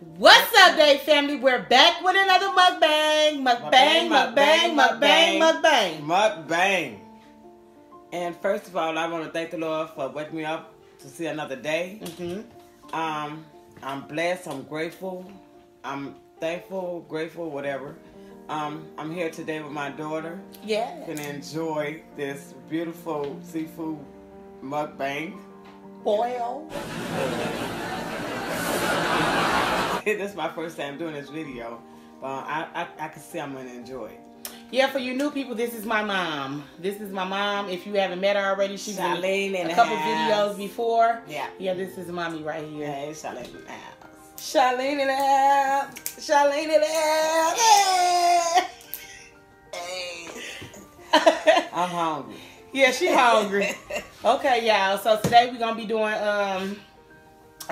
What's up, Dave family? We're back with another mukbang. Mukbang. And first of all, I want to thank the Lord for waking me up to see another day. I'm blessed. I'm grateful. I'm thankful, grateful, whatever. I'm here today with my daughter. Yeah. Can enjoy this beautiful seafood mukbang. Boil. This is my first time doing this video, but I can see I'm going to enjoy it. Yeah, for you new people, this is my mom. This is my mom. If you haven't met her already, she's been in a couple videos before. Yeah. Yeah, this is mommy right here. Hey, Charlene in the house. Charlene in the house. Charlene in the house. Hey. Hey. I'm hungry. Yeah, she hungry. Okay, y'all. So today we're going to be doing a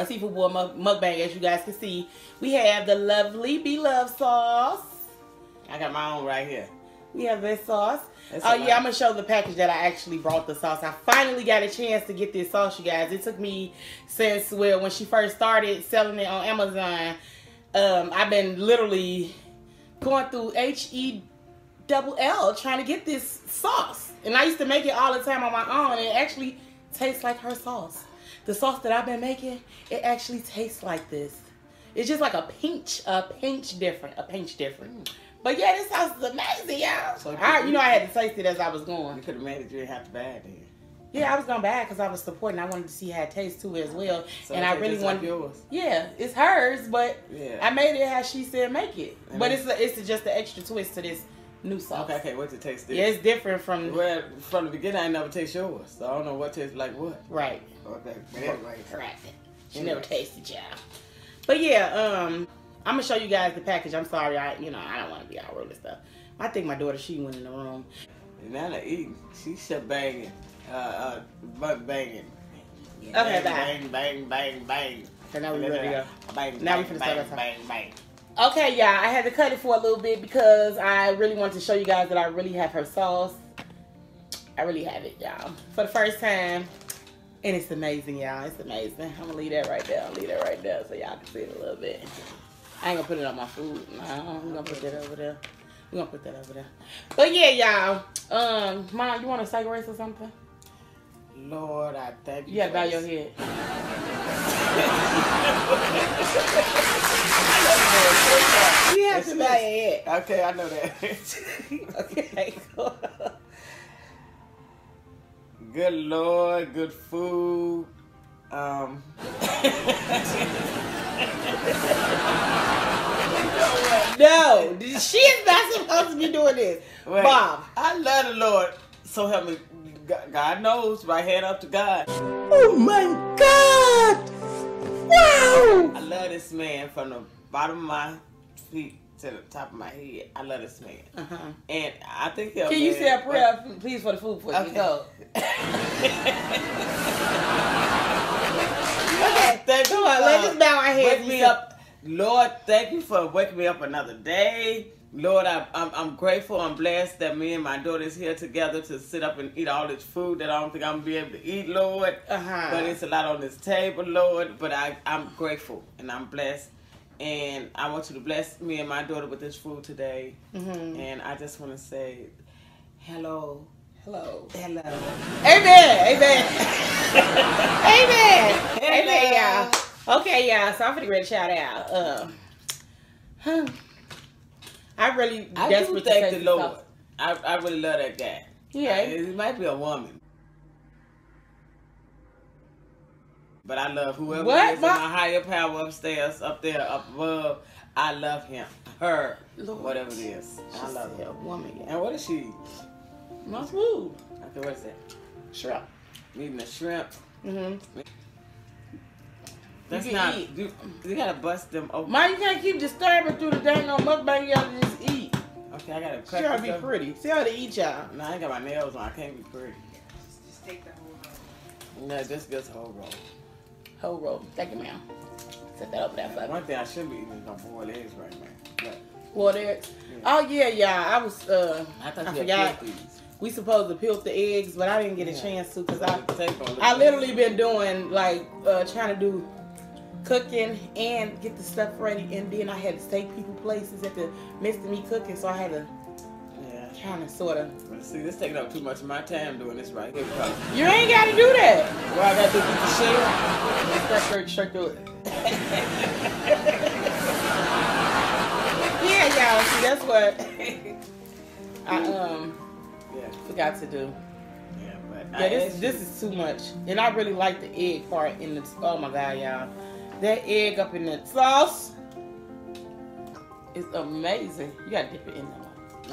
seafood boil mukbang, as you guys can see. We have the lovely Blove sauce. I got my own right here. We have this sauce. Oh yeah, I'm gonna show the package that I actually brought the sauce. I finally got a chance to get this sauce, you guys. It took me since when she first started selling it on Amazon. I've been literally going through HELL trying to get this sauce, and I used to make it all the time on my own. And it actually tastes like her sauce. The sauce that I've been making, it actually tastes like this. It's just like a pinch different. But yeah, this sauce is amazing, y'all. So you know, I had to taste it as I was going. You could have made it. You didn't have to buy it then. Yeah, I was gonna buy it because I was supporting. I wanted to see how it tastes too as well. So and I really wanted. Like yours. Yeah, it's hers, but yeah. I made it how she said make it. I mean, but it's just an extra twist to this new sauce. Okay, I can't wait to taste this. Yeah, it's different from... Well, from the beginning, I ain't never taste yours. So I don't know what tastes like what. Right. Okay, but anyway. Right. She never tasted y'all. But yeah, I'm going to show you guys the package. I'm sorry, I don't want to be all rude and stuff. I think my daughter, she went in the room. And now they're eating. She's shebanging. Butt banging. Okay, bang, bye. Bang, bang, bang, bang. So now we're ready to go. Bang, now we're going to start our time. Bang, bang, bang. Okay, y'all, I had to cut it for a little bit because I really wanted to show you guys that I really have her sauce. I really have it, y'all, for the first time. And it's amazing, y'all. It's amazing. I'm going to leave that right there. I'll leave that right there so y'all can see it a little bit. I ain't going to put it on my food. No, we're going to put that over there. We're going to put that over there. But, yeah, y'all. Mom, you want a cigarette or something? Lord, I thank you. Yeah, bow your head. You have to buy it. Okay, I know that. Okay, cool. Good Lord, good food. No, she is not supposed to be doing this. Wait, Bob, I love the Lord. So help me. God knows. Right hand up to God. Oh my God! Wow! I love this man from the bottom of my feet to the top of my head. I love this man. And I think he'll... Can you say a prayer, please, for the food for you? Go. Okay. Come on, let's just bow our heads. Me up. Lord, thank you for waking me up another day. Lord, I'm grateful. I'm blessed that me and my daughter is here together to sit up and eat all this food that I don't think I'm going to be able to eat, Lord. But it's a lot on this table, Lord. But I'm grateful and I'm blessed. And I want you to bless me and my daughter with this food today. And I just want to say, hello. Hello. Hello. Amen. Amen. Amen. Hello. Amen, y'all. Okay, y'all. So I'm going to ready to shout out. I do thank the Lord. I really love that guy. Yeah. It might be a woman. But I love whoever is in my higher power upstairs, up there, up above. I love him, her, Lord, whatever it is. I love him. Woman. And what is she? My food. Okay, what is that? Shrimp. Eating the shrimp. That's not. You gotta bust them open. Mom, you can't keep disturbing through the dang on mukbang. Y'all just eat. Okay, I gotta cut. She ought to be pretty. See how they eat, y'all. No, I ain't got my nails on. I can't be pretty. Just take the whole roll. No, just this whole roll. Whole roll. Thank you, ma'am. Set that over there for me. One thing I should be eating is my boiled eggs right now. Boiled eggs? Yeah. Oh, yeah, y'all. I was, I forgot. We supposed to peel the eggs, but I didn't get a chance to because I literally been doing, like, trying to do cooking and get the stuff ready, and then I had to take people places at the midst of me cooking, so I had to kind of sort of. See, this taking up too much of my time doing this right here. You ain't got to do that. Well, I got to do the shit. That shirt through it. Yeah, y'all. See, that's what I forgot to do. Yeah, but yeah, this is too much, and I really like the egg part in the. Oh my God, y'all, that egg up in the sauce is amazing. You gotta dip it in there.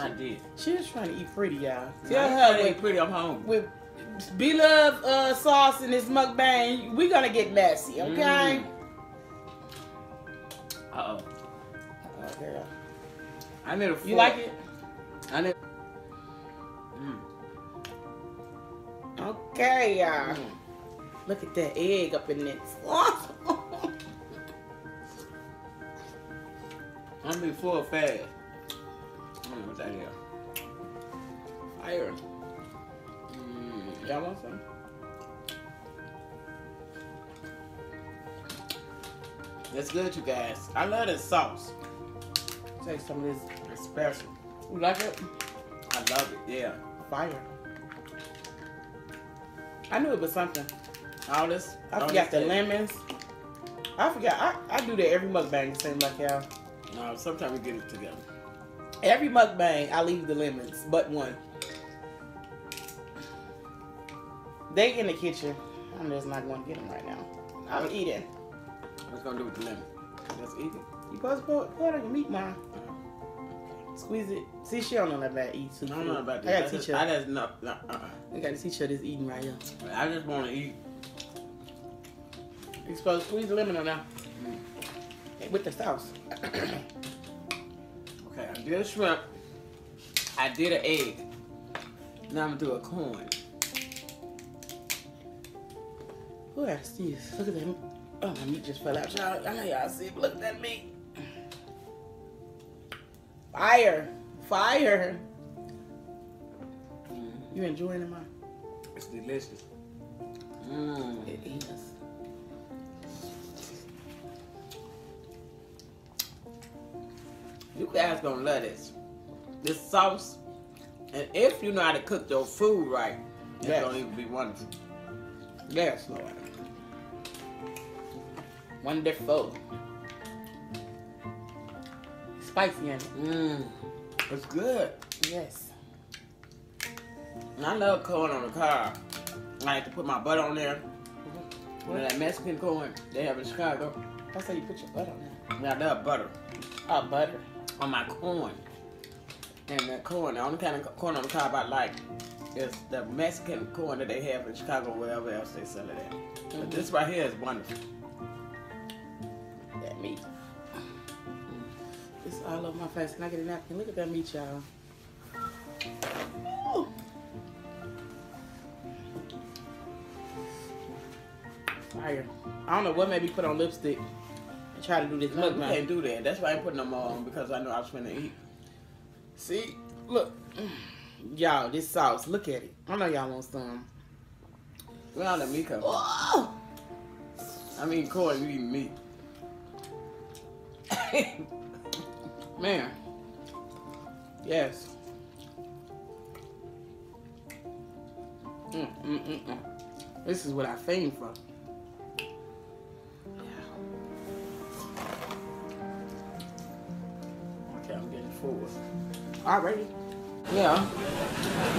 I did. She was trying to eat pretty, y'all. Tell her with pretty. I'm home with B-Love sauce in this mukbang. We gonna get messy, okay? Uh oh. Oh girl. I need a fork. You like it? I need. Okay, y'all. Look at that egg up in this. I'm be full fast. I don't know what that is. Fire. Y'all want some? That's good, you guys. I love this sauce. Take some of this. It's special. You like it? I love it, yeah. Fire. I knew it was something. All this? I forgot the lemons. I forgot. I do that every mukbang, it seems like, y'all. No, sometimes we get it together. Every mukbang, I leave the lemons, but one. They in the kitchen. I'm just not going to get them right now. I'm eating. What's going to do with the lemon? Let's eat it. You supposed to pour it on your meat, Mom. Squeeze it. See, she don't know nothing about eating. I don't know about this. I got to teach her. I got to teach her this eating right here. I just want to eat. You supposed to squeeze the lemon on now. With the sauce. Okay, I did a shrimp, I did an egg, now I'm going to do a corn. Who asked these? Look at that meat. Oh, my meat just fell out, y'all. I know y'all see it, but look at that meat. Fire. Fire. You enjoying it, Mom? It's delicious. It is. You guys gonna love this. This sauce, and if you know how to cook your food right, it's gonna even be wonderful. Yes, Lord. Wonderful. Spicy in it. It's good. Yes. And I love corn on the cob. I like to put my butter on there. You know that Mexican corn they have in Chicago? That's how you put your butter on there. Yeah, I love butter. Butter on my corn, and that corn, the only kind of corn on the cob I like is the Mexican corn that they have in Chicago, wherever else they sell it at. But this right here is wonderful. That meat, it's all over my face. Can I get a napkin? Look at that meat, y'all. Fire. I don't know what made me put on lipstick. Try to do this. Look, I can't do that. That's why I ain't putting no more on, because I know I was finna eat. See, look, y'all, this sauce. Look at it. I know y'all want some. We're on the meat cup. Oh! I mean, Corey, you eating meat. Man, yes. This is what I fiend for. Already? Yeah.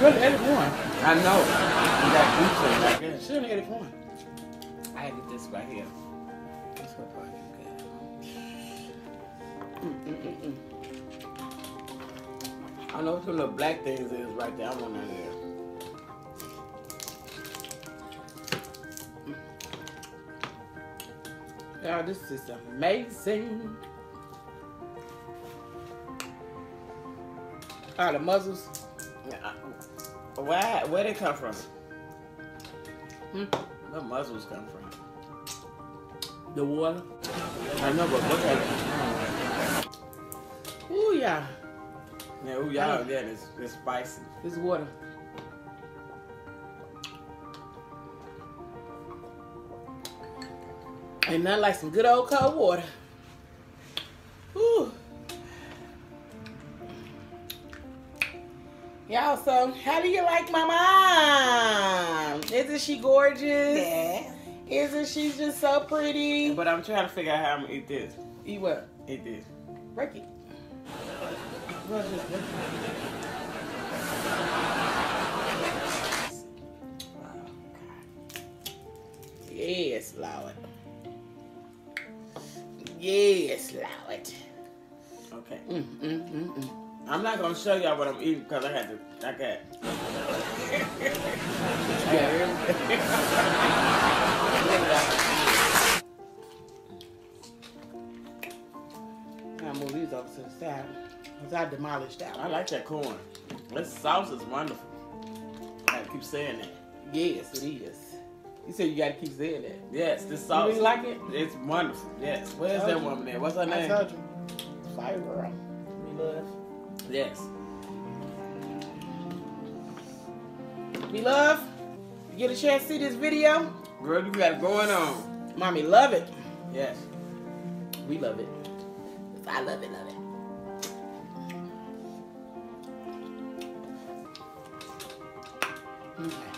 You're the edit one. I know. You got pizza right there. She's the edit one. I had to get this right here. That's what part you got. I know what some little black things is right there. I want that there. Y'all, this is amazing. Oh, the mussels? Why? Where they come from? Where mussels come from? The water? I know, but look at it. Ooh, yeah. Yeah, ooh, y'all again. It's spicy. It's water. And I like some good old cold water. Whew. Y'all, so how do you like my mom? Isn't she gorgeous? Yeah. Isn't she just so pretty? But I'm trying to figure out how I'm gonna eat this. Eat what? Eat this. Break it. Yes, Lord. Yes, Lord. Okay. I'm not gonna show y'all what I'm eating because I had to. I got. I move these over to the side because I demolished that. I like that corn. This sauce is wonderful. I gotta keep saying that. Yes, it is. You said you gotta keep saying that. Yes, this sauce. You really like it? It's wonderful. Yes. Where's that woman at? What's her name? I told you. Fire girl. We love. Yes. We love. You get a chance to see this video? Girl, you got it going on. Mommy, love it. Yes. We love it. I love it, love it. Okay.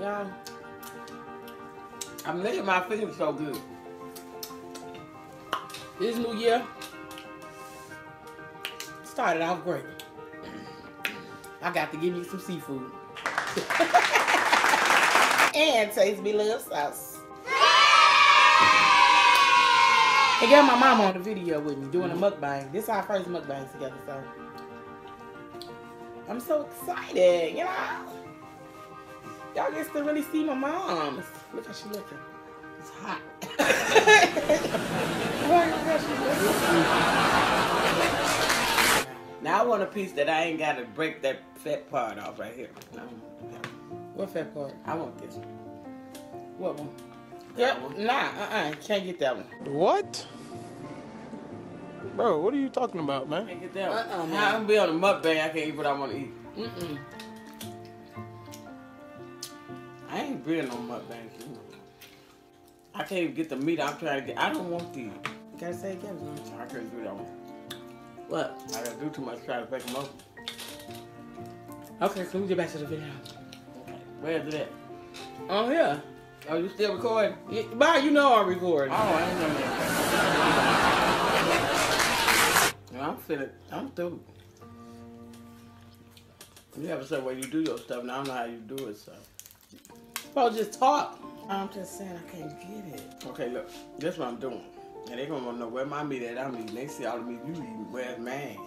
Y'all, I'm licking my fingers so good. This new year started off great. I got to give you some seafood. And taste me love sauce. They got my mama on the video with me doing a mukbang. This is our first mukbang together, so I'm so excited, you know. Y'all get to really see my mom. Look how she looking. It's hot. Look how she looking. Now I want a piece that I ain't got to break that fat part off right here. No. What fat part? I want this one. What one? That one? Nah, can't get that one. What? Bro, what are you talking about, man? Can't get that one. Now I'm be on a mukbang. I can't eat what I want to eat. I ain't been on mukbang. I can't even get the meat I'm trying to get. I don't want these. You gotta say it again. I couldn't do that one. What? I gotta do too much trying to pick them up. Okay, so let me get back to the video. Okay. Where's it at? Oh, yeah. Oh, you still recording? Yeah. Bye, you know I'm recording. Oh, I didn't know that. I'm feeling, I'm through. You have to say, well, you do your stuff, now I know how you do it, so. Bro, just talk. I'm just saying I can't get it. Okay, look, that's what I'm doing. And they gonna wanna know where my meat at. I'm eating. They see all the meat you eating. Where's mine?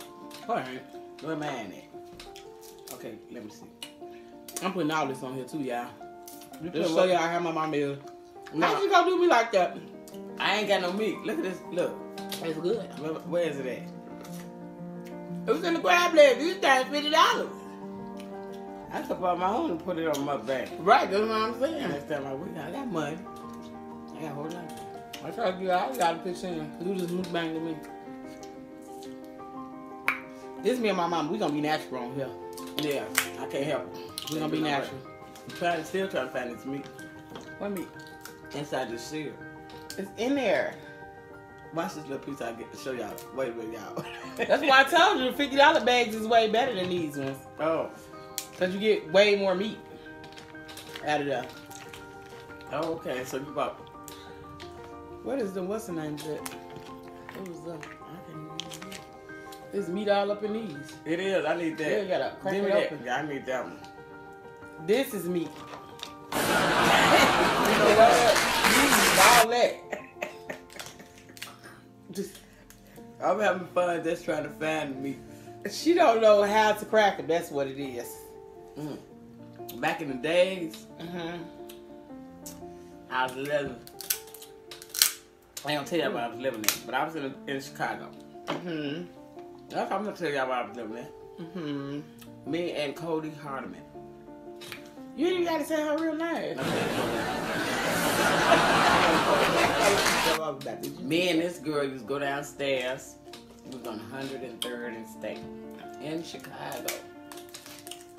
All right, where mine at? Okay, let me see. I'm putting all this on here too, y'all. Just show y'all how my mama is. How you gonna do me like that? I ain't got no meat. Look at this. Look, it's good. Where is it at? It was in the crab leg. These things $50. I took out my own and put it on my back. Right, that's what I'm saying. Next time I win, I got money. I got a whole lot. I told you, I got a picture in. Do this mukbang to me. This is me and my mom. We gonna be natural on here. Yeah, I can't help it. We gonna be natural. I'm still trying to find this meat. What meat? Inside this seal. It's in there. Watch this little piece I get to show y'all. Wait, y'all. That's why I told you the $50 bags is way better than these ones. Oh. Cause you get way more meat out of there. Oh, okay. So you bought. What is the what's the name of it? It was the. There's meat all up in these. It is. I need that. You gotta crack it open. I need that one. This is meat. You know what? All that. Just. I'm having fun just trying to find meat. She don't know how to crack it. That's what it is. Back in the days, I was living. I ain't gonna tell y'all where I was living at, but I was in Chicago. Okay, I'm gonna tell y'all where I was living at. Me and Cody Hardiman. You ain't even gotta say her real name. Me and this girl used to go downstairs. It was on 103rd and State in Chicago.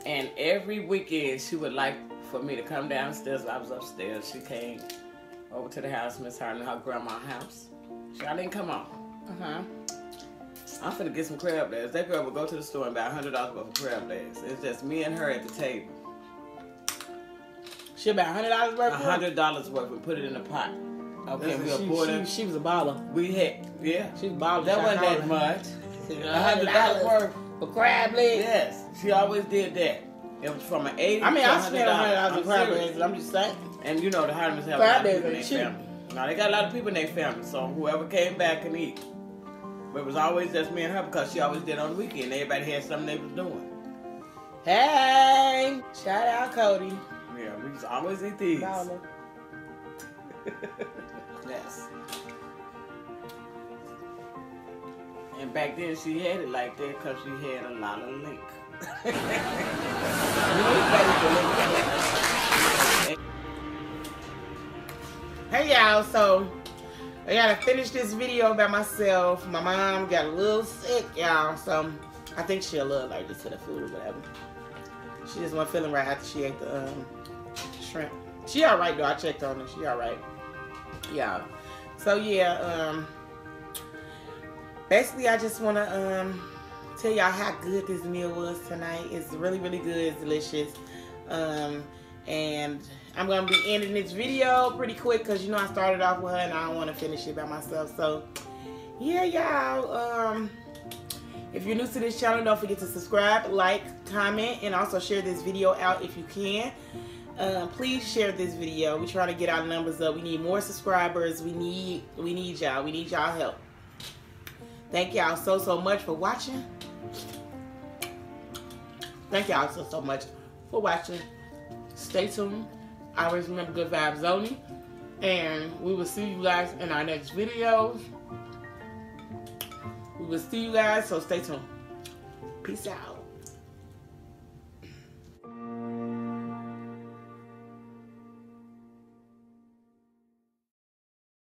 And every weekend, she would like for me to come downstairs. I was upstairs. She came over to the house, Miss Harden, her grandma's house. I didn't come on. I'm finna get some crab legs. That girl would go to the store and buy $100 worth of crab legs. It's just me and her at the table. She'll buy $100 worth. $100 worth. We put it in a pot. Okay, we'll pour it. She was a baller. We had, yeah. She was baller. That wasn't that much. $100 worth for crab legs. Yes, she always did that. It was from an 80. I mean, I spent $100 on crab legs. I'm just saying. And you know the Hardimans have a lot of people in their family. Now they got a lot of people in their family, so whoever came back can eat. But it was always just me and her because she always did on the weekend. Everybody had something they was doing. Hey, shout out Cody. Yeah, we just always eat these. Yes. And back then she had it like that because she had a lot of link. Hey y'all, so I gotta finish this video by myself. My mom got a little sick, y'all, so I think she a little allergic to the food or whatever. She just wasn't feeling right after she ate the shrimp. She alright though, I checked on her, she alright, y'all. So yeah, basically I just wanna tell y'all how good this meal was tonight. It's really, really good, it's delicious. And I'm gonna be ending this video pretty quick because you know I started off with her and I don't want to finish it by myself. So yeah, y'all, if you're new to this channel, don't forget to subscribe, like, comment, and also share this video out if you can. Please share this video. We try to get our numbers up. We need more subscribers. We need y'all. We need y'all help. Thank y'all so much for watching. Thank y'all so much for watching. Stay tuned. I always remember Good Vibes Only. And we will see you guys in our next videos. We will see you guys, so stay tuned. Peace out.